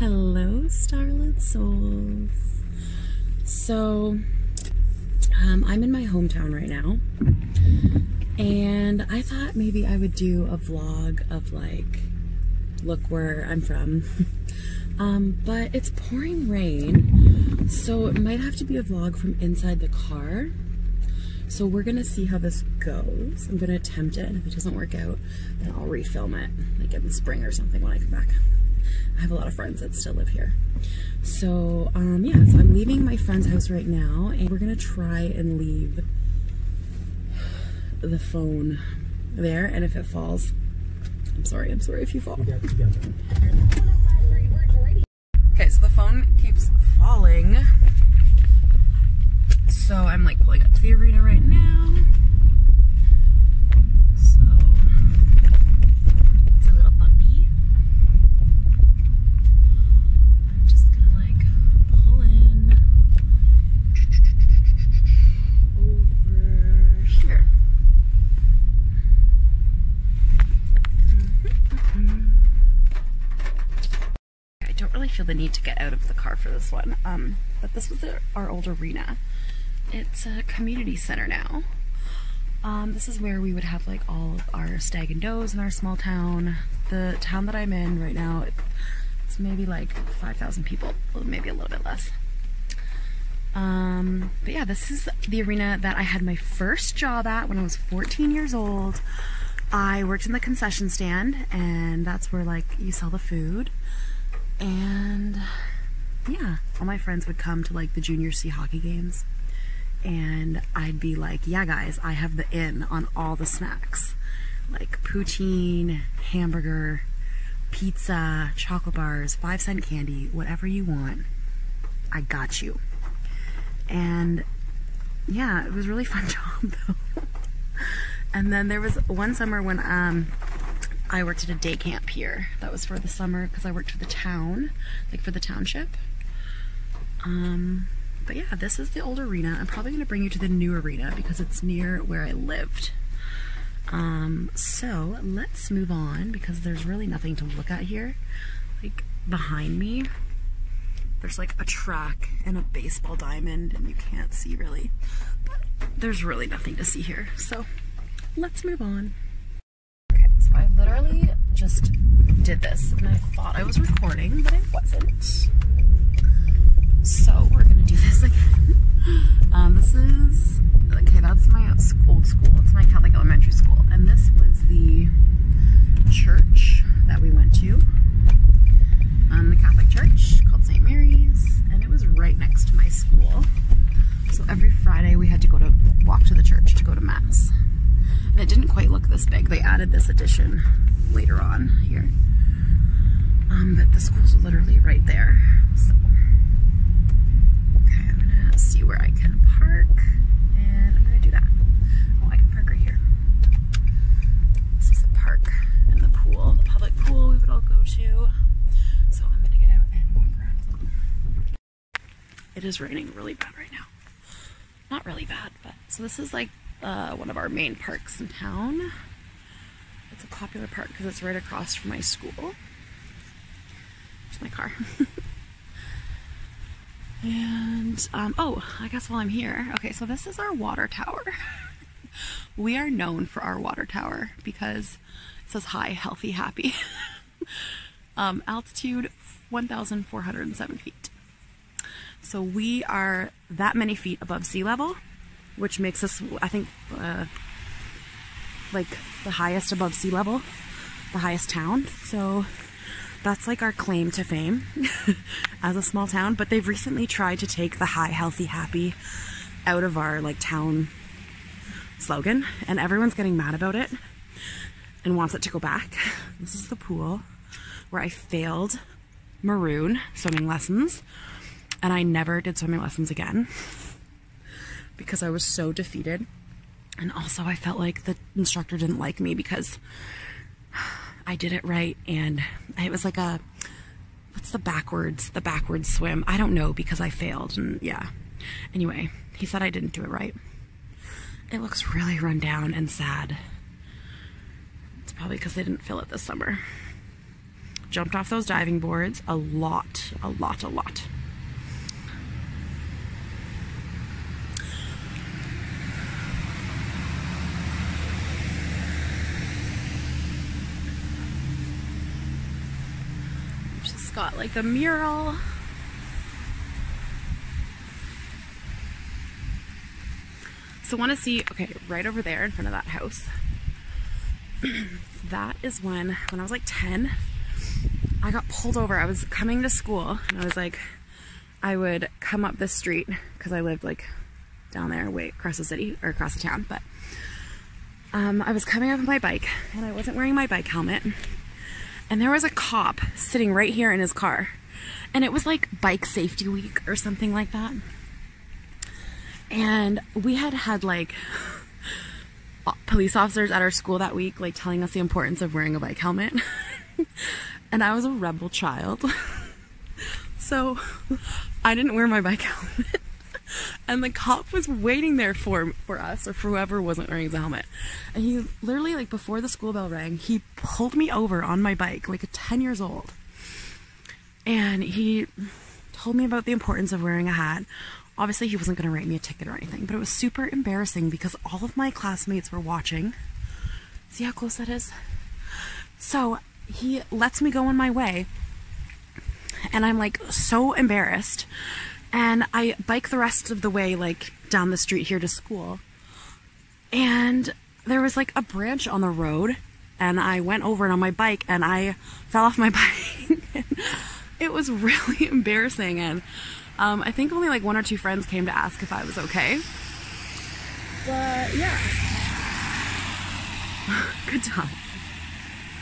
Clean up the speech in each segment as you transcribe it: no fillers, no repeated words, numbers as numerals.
Hello, starlit souls. So I'm in my hometown right now, and I thought maybe I would do a vlog of like, look where I'm from. But it's pouring rain, so it might have to be a vlog from inside the car. So we're gonna see how this goes. I'm gonna attempt it, and if it doesn't work out, then I'll refilm it, like in the spring or something when I come back. I have a lot of friends that still live here. So yeah, so I'm leaving my friend's house right now, and we're gonna try and leave the phone there, and if it falls, I'm sorry if you fall. Okay, so the phone keeps falling. So I'm like pulling up to the arena right now. So it's a little bumpy. I'm just gonna like pull in over here. I don't really feel the need to get out of the car for this one. But this was our old arena. It's a community center now. This is where we would have like all of our stag and does in our small town. The town that I'm in right now, it's maybe like 5,000 people, maybe a little bit less. But yeah, this is the arena that I had my first job at when I was 14 years old. I worked in the concession stand, and that's where like you sell the food. And yeah, all my friends would come to like the junior C hockey games. And I'd be like, yeah guys, I have the in on all the snacks, like poutine, hamburger, pizza, chocolate bars, 5-cent candy, whatever you want, I got you. And yeah, it was a really fun job though. And then there was one summer when I worked at a day camp here. That was for the summer because I worked for the town, like for the township. But yeah, this is the old arena. I'm probably going to bring you to the new arena because it's near where I lived. So let's move on because there's really nothing to look at here. Like behind me, there's like a track and a baseball diamond, and you can't see really. But there's really nothing to see here. So let's move on. Okay, so I literally just did this, and I thought I was recording, but I wasn't. So we're gonna do this again. This is, okay, that's my old school. It's my Catholic elementary school. And this was the church that we went to. The Catholic church called St. Mary's. And it was right next to my school. So every Friday we had to walk to the church to go to mass. And it didn't quite look this big. They added this addition later on here. But the school's literally right there. So. See where I can park, and I'm gonna do that. Oh, I can park right here. This is the park and the pool, the public pool we would all go to. So I'm gonna get out and walk around a little bit. It is raining really bad right now. Not really bad, but so this is like one of our main parks in town. It's a popular park because it's right across from my school. There's my car. And, oh, I guess while I'm here, okay, so this is our water tower. We are known for our water tower because it says, hi, healthy, happy. Altitude, 1,407 feet. So we are that many feet above sea level, which makes us, I think, like the highest above sea level, the highest town. So that's like our claim to fame as a small town, but they've recently tried to take the high, healthy, happy out of our like town slogan, and everyone's getting mad about it and wants it to go back. This is the pool where I failed maroon swimming lessons, and I never did swimming lessons again because I was so defeated. And also I felt like the instructor didn't like me because I did it right, and it was like a, what's the backwards swim? I don't know because I failed, and yeah. Anyway, he said I didn't do it right. It looks really run down and sad. It's probably because they didn't fill it this summer. Jumped off those diving boards a lot. Just got like the mural. So want to see, okay, right over there in front of that house. That is when I was like 10, I got pulled over. I was coming to school and I was like, I would come up this street because I lived like down there, way across the city or across the town. But I was coming up on my bike and I wasn't wearing my bike helmet. And there was a cop sitting right here in his car. And it was like Bike Safety Week or something like that. And we had had like police officers at our school that week, like telling us the importance of wearing a bike helmet. And I was a rebel child. So I didn't wear my bike helmet. And the cop was waiting there for us, or for whoever wasn't wearing his helmet. And he literally, like before the school bell rang, he pulled me over on my bike, like at 10 years old. And he told me about the importance of wearing a hat. Obviously, he wasn't going to write me a ticket or anything, but it was super embarrassing because all of my classmates were watching. See how close that is? So he lets me go on my way, and I'm like so embarrassed. And I bike the rest of the way, like down the street here to school. And there was like a branch on the road, and I went over it on my bike, and I fell off my bike. It was really embarrassing. And I think only like one or two friends came to ask if I was okay. But yeah. Good time.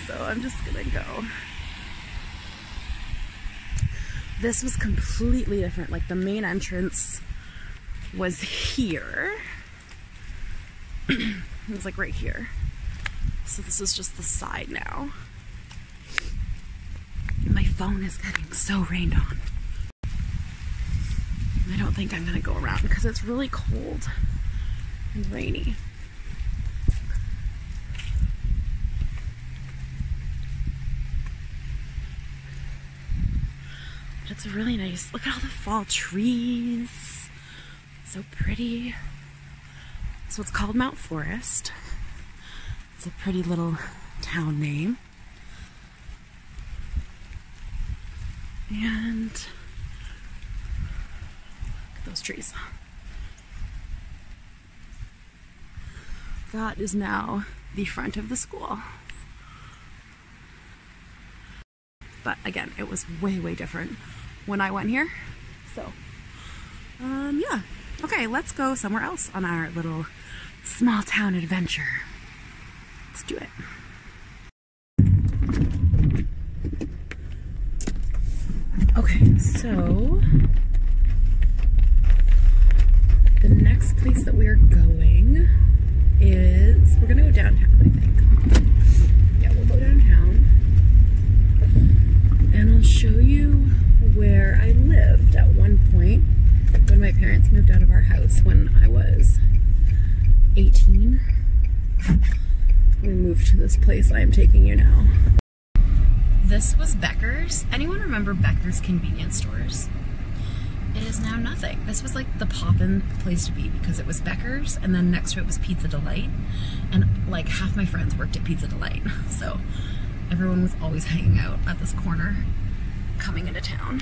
So I'm just gonna go. This was completely different. Like the main entrance was here. It was like right here. So this is just the side now. My phone is getting so rained on. I don't think I'm gonna go around because it's really cold and rainy. But it's really nice. Look at all the fall trees. So pretty. So it's called Mount Forest. It's a pretty little town name. And those trees. That is now the front of the school. But again, it was way different when I went here. So, yeah. Okay, let's go somewhere else on our little small town adventure. Let's do it. Okay, so the next place that we are going is, we're gonna go downtown, I think. Yeah, we'll go downtown. And I'll show you where I lived at one point when my parents moved out of our house when I was 18. We moved to this place I am taking you now. This was Becker's. Anyone remember Becker's convenience stores? It is now nothing. This was like the poppin' place to be because it was Becker's, and then next to it was Pizza Delight, and like half my friends worked at Pizza Delight, so everyone was always hanging out at this corner coming into town.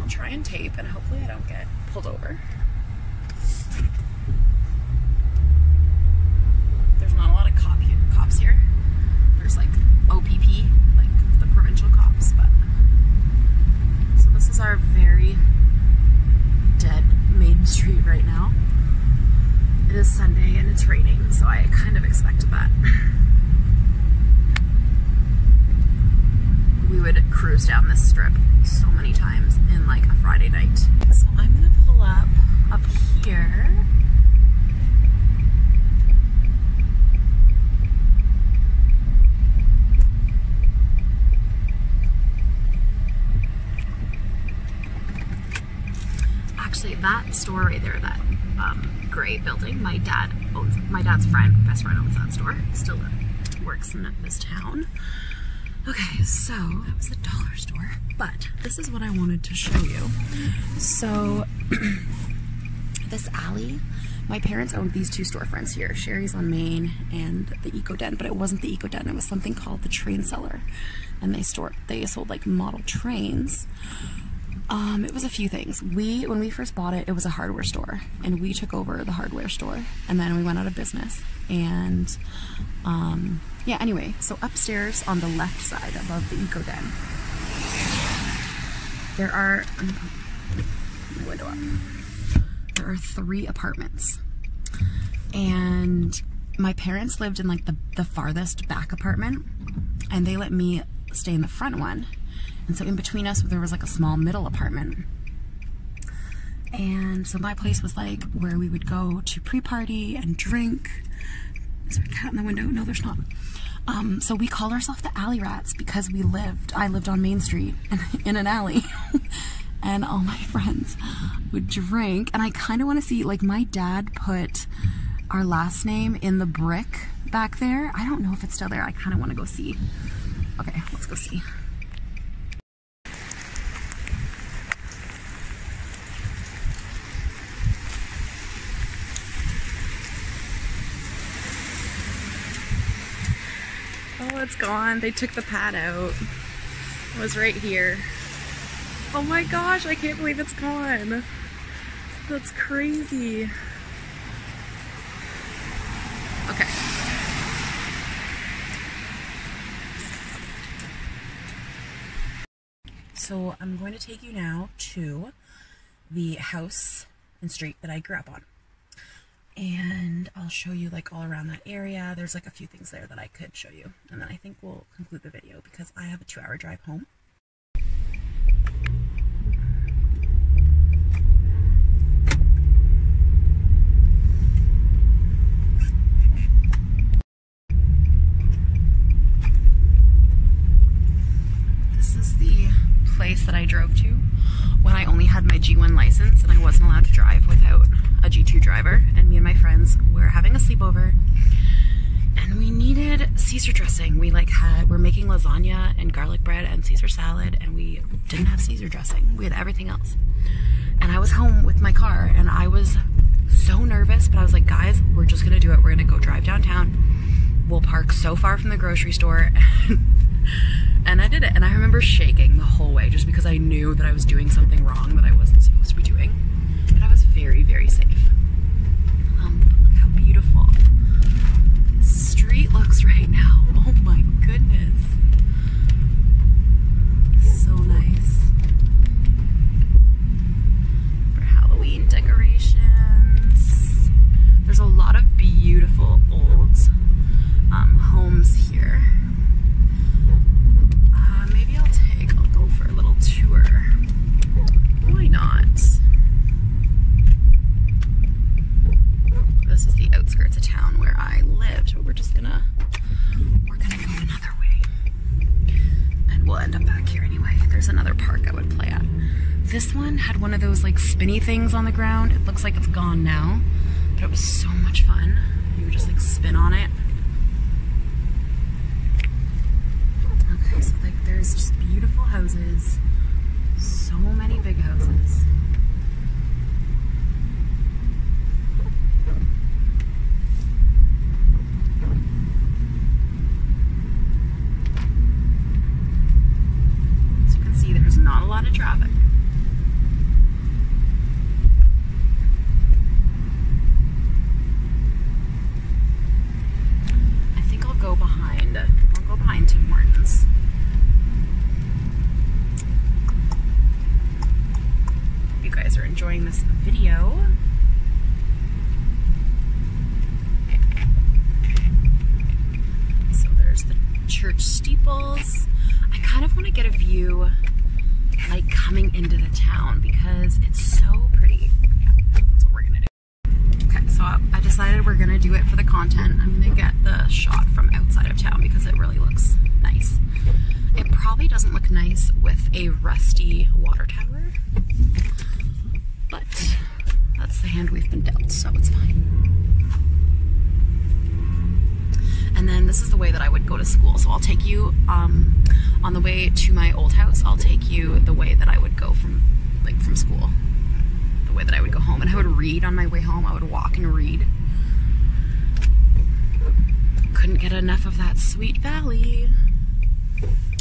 I'll try and tape and hopefully I don't get pulled over. There's not a lot of cops here. There's like OPP, like the provincial cops, but this is our very dead main street right now. It is Sunday and it's raining, so I kind of expected that. We would cruise down this strip so many times in like a Friday night. So I'm gonna pull up here. Actually, that store right there, that gray building, my dad's best friend owns that store, still works in this town. Okay, so that was the dollar store, but this is what I wanted to show you. So this alley, my parents owned these two storefronts here, Sherry's on Main and the Eco Den, but it wasn't the Eco Den, it was something called the Train Cellar, and they sold like model trains. It was a few things. When we first bought it, it was a hardware store, and we took over the hardware store, and then we went out of business. And yeah, anyway, so upstairs on the left side above the Eco Den, there are, my window up, there are 3 apartments, and my parents lived in like the farthest back apartment, and they let me stay in the front one. And so in between us, there was like a small middle apartment. And so my place was like where we would go to pre-party and drink. Is there a cat in the window? No, there's not. So we called ourselves the Alley Rats because I lived on Main Street in an alley. And all my friends would drink. And I kind of want to see, like my dad put our last name in the brick back there. I don't know if it's still there. I kind of want to go see. Okay, let's go see. Oh, it's gone. They took the pad out. It was right here. Oh my gosh, I can't believe it's gone. That's crazy. Okay. So I'm going to take you now to the house and street that I grew up on. And I'll show you like all around that area. There's like a few things there that I could show you, and then I think we'll conclude the video because I have a 2-hour drive home. This is the place that I drove to when I only had my G1 license and I wasn't allowed to drive without a G2 driver, and me and my friends were having a sleepover and we needed Caesar dressing. We're making lasagna and garlic bread and Caesar salad, and we didn't have Caesar dressing. We had everything else. And I was home with my car and I was so nervous, but I was like, guys, we're just gonna do it. We're gonna go drive downtown. We'll park so far from the grocery store. And I did it. And I remember shaking the whole way just because I knew that I was doing something wrong that I wasn't supposed to be doing. And I was very, very safe. But look how beautiful this street looks right now. Oh my goodness. So nice. For Halloween decorations. There's a lot of beautiful old homes here. Maybe I'll go for a little tour. Why not? This is the outskirts of town where I lived, but we're gonna go another way. And we'll end up back here anyway. There's another park I would play at. This one had one of those like spinny things on the ground. It looks like it's gone now, but it was so much fun. You would just like spin on it. Okay, so like there's just beautiful houses, so many big houses. As you can see, there's not a lot of traffic. Enjoying this video. So there's the church steeples. I kind of want to get a view like coming into the town because it's so pretty. Yeah, I think that's what we're gonna do. Okay, so I decided we're gonna do it for the content. I'm gonna get the shot from outside of town because it really looks nice. It probably doesn't look nice with a rusty water tower, but that's the hand we've been dealt, so it's fine. And then this is the way that I would go to school. So I'll take you on the way to my old house. I'll take you the way that I would go from school, the way that I would go home. And I would read on my way home. I would walk and read. Couldn't get enough of that Sweet Valley.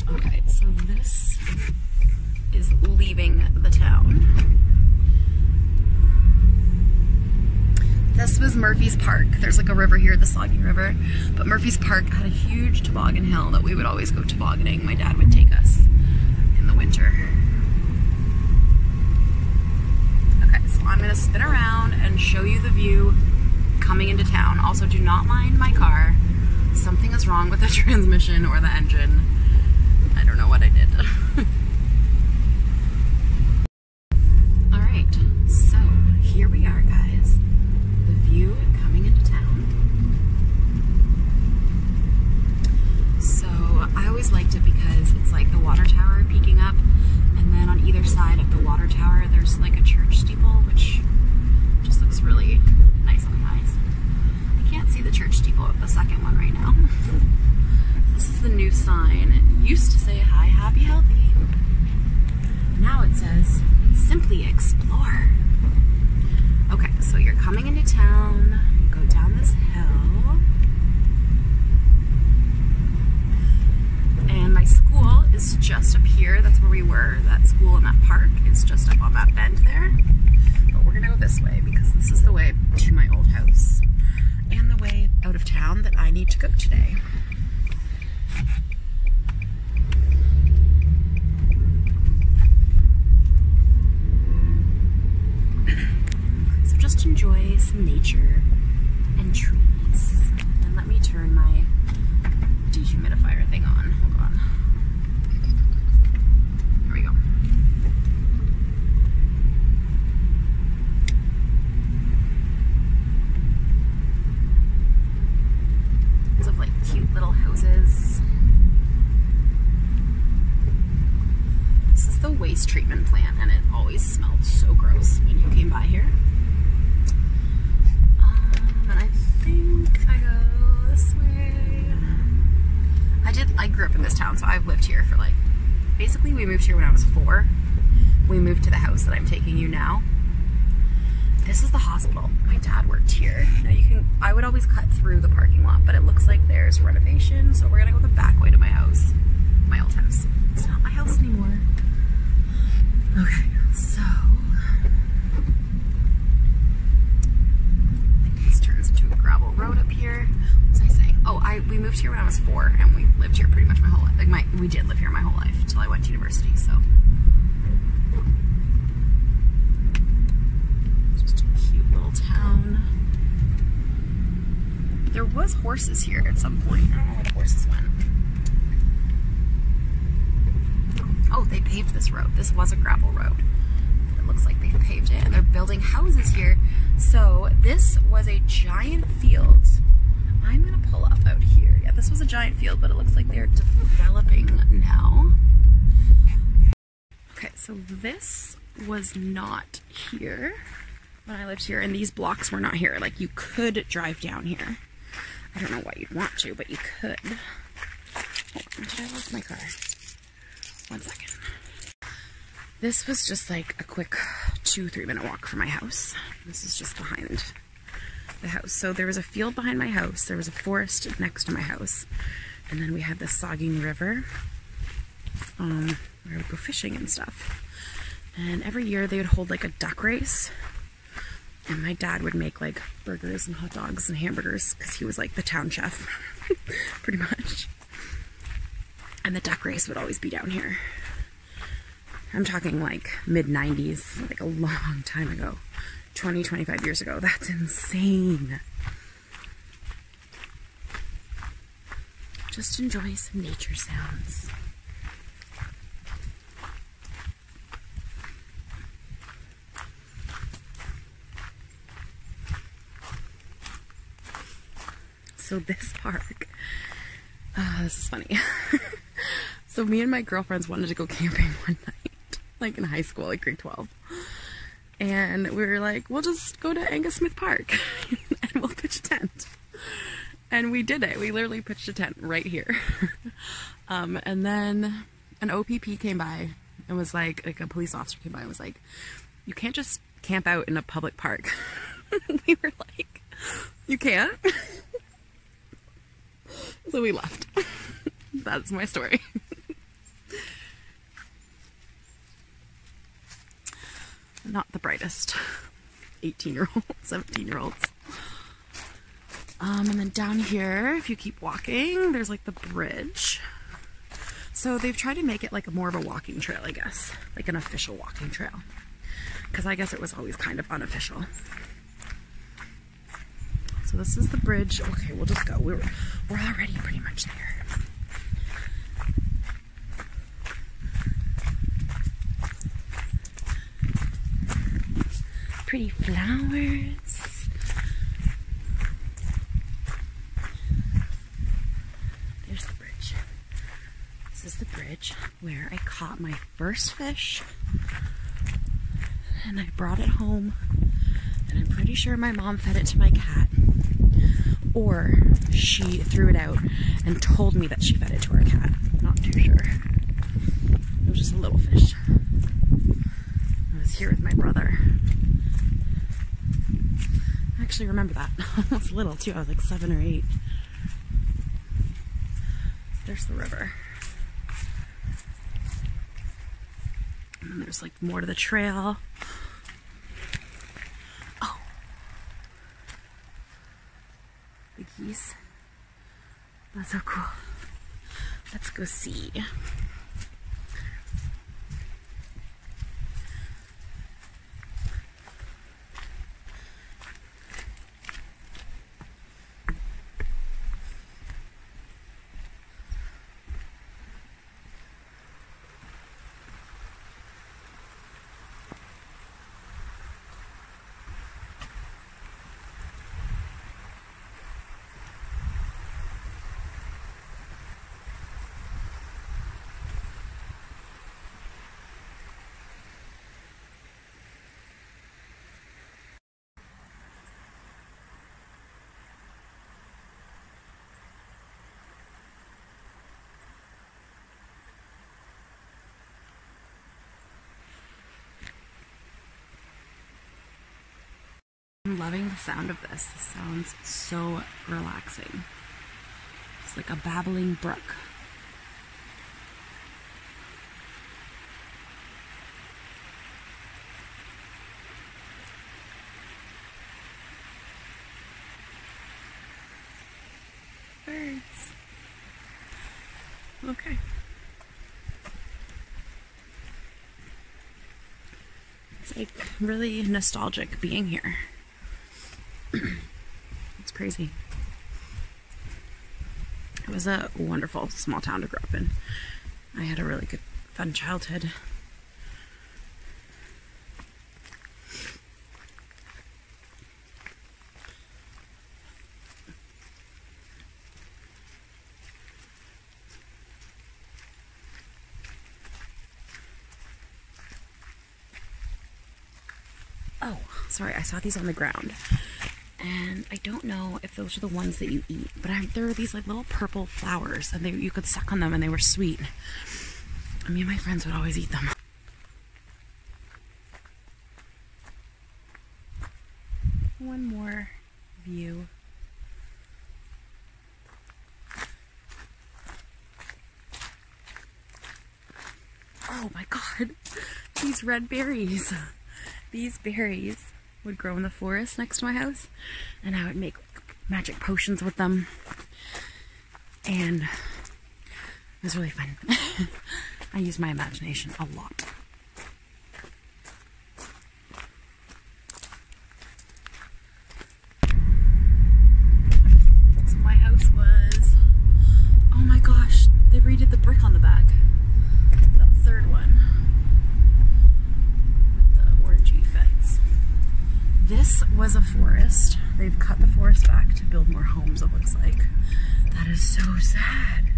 All right, so this is leaving the town. This was Murphy's Park. There's like a river here, the Saugeen River, but Murphy's Park had a huge toboggan hill that we would always go tobogganing. My dad would take us in the winter. Okay, so I'm gonna spin around and show you the view coming into town. Also, do not mind my car. Something is wrong with the transmission or the engine. I don't know what I did. Horses here at some point. I don't know where the horses went. Oh, they paved this road. This was a gravel road. It looks like they've paved it, and they're building houses here. So this was a giant field. I'm gonna pull up out here. Yeah, this was a giant field, but it looks like they're developing now. Okay, so this was not here when I lived here, and these blocks were not here. Like, you could drive down here. I don't know why you'd want to, but you could. Hold on, did I lose my car? 1 second. This was just like a quick 2-3 minute walk from my house. This is just behind the house. So there was a field behind my house. There was a forest next to my house. And then we had the Saugeen River, where I would go fishing and stuff. And every year they would hold like a duck race. And my dad would make like burgers and hot dogs and hamburgers because he was like the town chef, pretty much. And the duck race would always be down here. I'm talking like mid-90s, like a long time ago, 20, 25 years ago. That's insane. Just enjoy some nature sounds. So this park, this is funny. So me and my girlfriends wanted to go camping one night, like in high school, like grade 12. And we were like, we'll just go to Angus Smith Park and we'll pitch a tent. And we did it. We literally pitched a tent right here. And then an OPP came by and was like a police officer came by and was like, you can't just camp out in a public park. We were like, you can't? So we left. That's my story. Not the brightest 18-year-olds, 17-year-olds. And then down here, if you keep walking, there's like the bridge. So they've tried to make it like more of a walking trail, I guess. Like an official walking trail. Because I guess it was always kind of unofficial. So this is the bridge. Okay, we'll just go. We're already pretty much there. Pretty flowers. This is the bridge where I caught my first fish and I brought it home, and I'm pretty sure my mom fed it to my cat, or she threw it out and told me that she fed it to her cat. I'm not too sure. It was just a little fish. I was here with my brother. I actually remember that. I was little too. I was like 7 or 8. There's the river. And there's like more to the trail. Oh, the geese. That's so cool. Let's go see. I'm loving the sound of this. This sounds so relaxing. It's like a babbling brook. Birds. Okay. It's like really nostalgic being here. It's crazy. It was a wonderful small town to grow up in. I had a really good, fun childhood. Oh, sorry, I saw these on the ground. And I don't know if those are the ones that you eat, but there are these like little purple flowers, and you could suck on them, and they were sweet. I mean, my friends would always eat them. One more view. Oh my God, these red berries. These berries would grow in the forest next to my house, and I would make magic potions with them, and it was really fun. I used my imagination a lot. So my house was, oh my gosh, they redid the brick on the back, that third one. This was a forest. They've cut the forest back to build more homes, it looks like. That is so sad.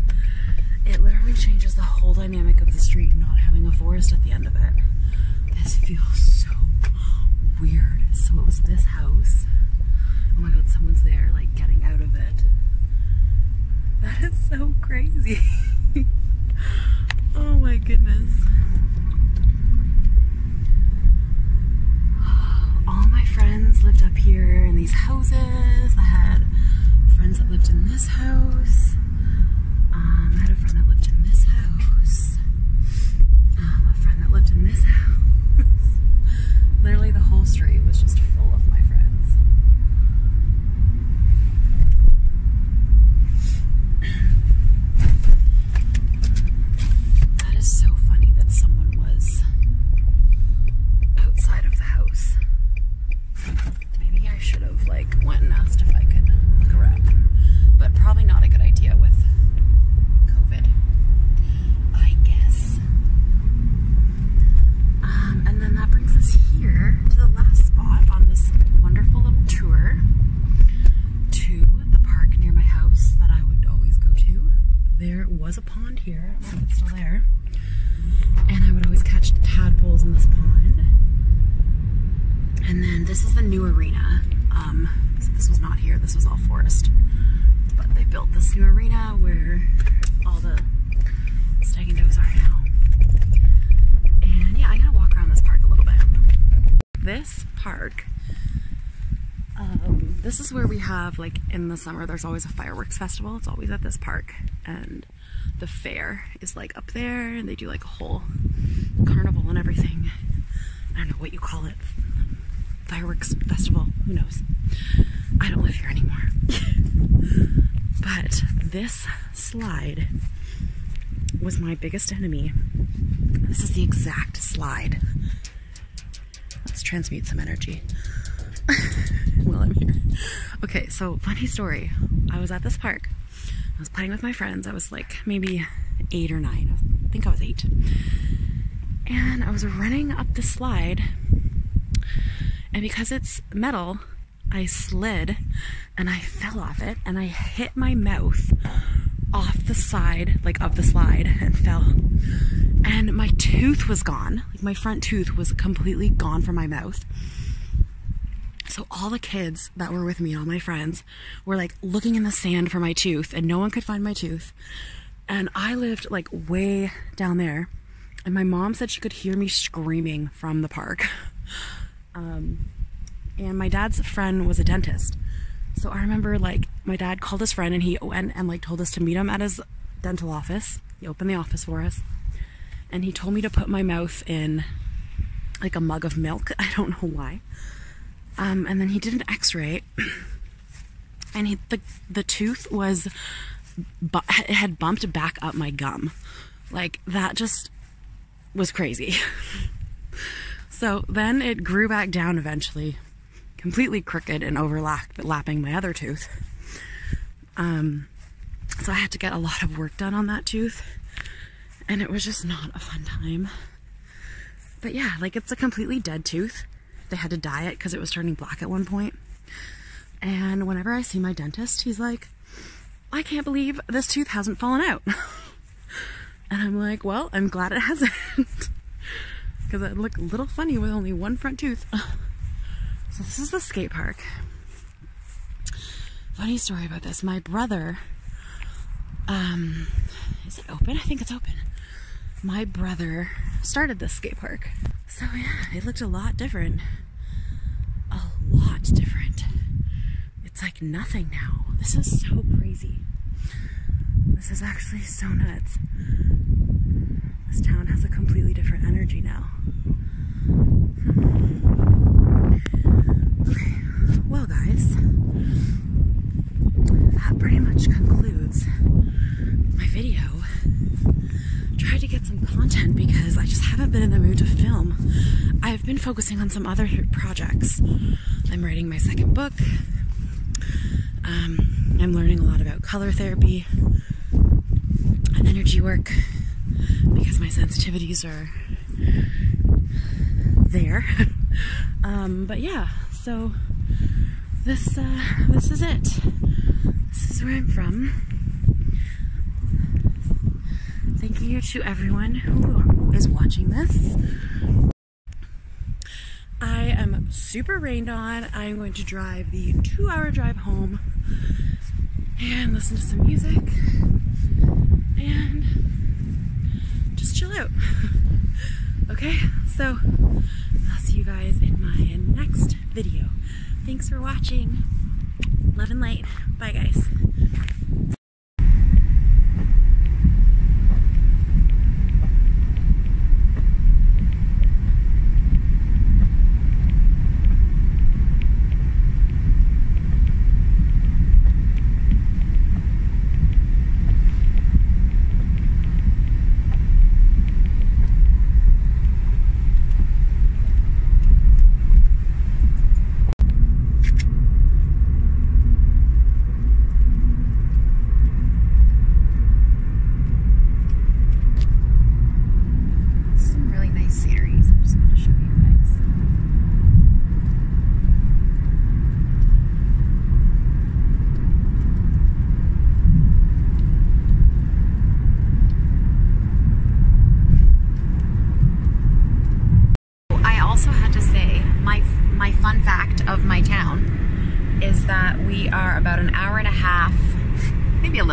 It literally changes the whole dynamic of the street, not having a forest at the end of it. This feels so weird. So it was this house. Oh my God, someone's there, like, getting out of it. That is so crazy. Oh my goodness. All my friends lived up here in these houses. I had friends that lived in this house. I had a friend that lived in this house. A friend that lived in this house. Literally the whole street was just full of my friends. That is so funny that someone was outside of the house. Maybe I should have went and asked if I could look around, but probably not a good idea with COVID, I guess. And then that brings us here to the last spot on this wonderful little tour to the park near my house that I would always go to. There was a pond here, I don't know if it's still there, and I would always catch tadpoles in this pond. And then this is the new arena. So this was not here, this was all forest. But they built this new arena where all the stag and does are now. And yeah, I'm gonna walk around this park a little bit. This park, this is where we have, in the summer, there's always a fireworks festival. It's always at this park. And the fair is up there, and they do a whole carnival and everything. I don't know what you call it. Fireworks festival, who knows? I don't live here anymore. But this slide was my biggest enemy. This is the exact slide. Let's transmute some energy while I'm here. Okay, so funny story. I was at this park. I was playing with my friends. I was maybe 8 or 9. I think I was 8. And I was running up the slide, and because it's metal, I slid and I fell off it and I hit my mouth off the side, of the slide, and fell. And my tooth was gone. My front tooth was completely gone from my mouth. So all the kids that were with me, all my friends, were looking in the sand for my tooth, and no one could find my tooth. And I lived way down there, and my mom said she could hear me screaming from the park. And my dad's friend was a dentist, so I remember my dad called his friend, and he went and told us to meet him at his dental office. He opened the office for us, and he told me to put my mouth in a mug of milk. I don't know why. And then he did an x-ray, and the tooth was had bumped back up my gum. That just was crazy. So then it grew back down eventually, completely crooked and overlapping my other tooth. So I had to get a lot of work done on that tooth, and it was just not a fun time. But yeah, it's a completely dead tooth. They had to dye it because it was turning black at one point. And whenever I see my dentist, he's like, I can't believe this tooth hasn't fallen out. And I'm like, well, I'm glad it hasn't. Because I look a little funny with only one front tooth. So this is the skate park. Funny story about this. My brother, is it open? I think it's open. My brother started this skate park. So yeah, it looked a lot different. A lot different. It's nothing now. This is so crazy. This is actually so nuts. This town has a completely different energy now. Okay, well guys, that pretty much concludes my video. Tried to get some content because I just haven't been in the mood to film. I've been focusing on some other projects. I'm writing my second book. I'm learning a lot about color therapy and energy work, because my sensitivities are there. But yeah, so this is it. This is where I'm from. Thank you to everyone who is watching this. I am super rained on. I'm going to drive the 2-hour drive home and listen to some music and just chill out. Okay, so I'll see you guys in my next video. Thanks for watching. Love and light. Bye guys. I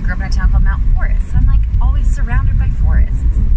grew up in a town called Mount Forest. I'm like always surrounded by forests.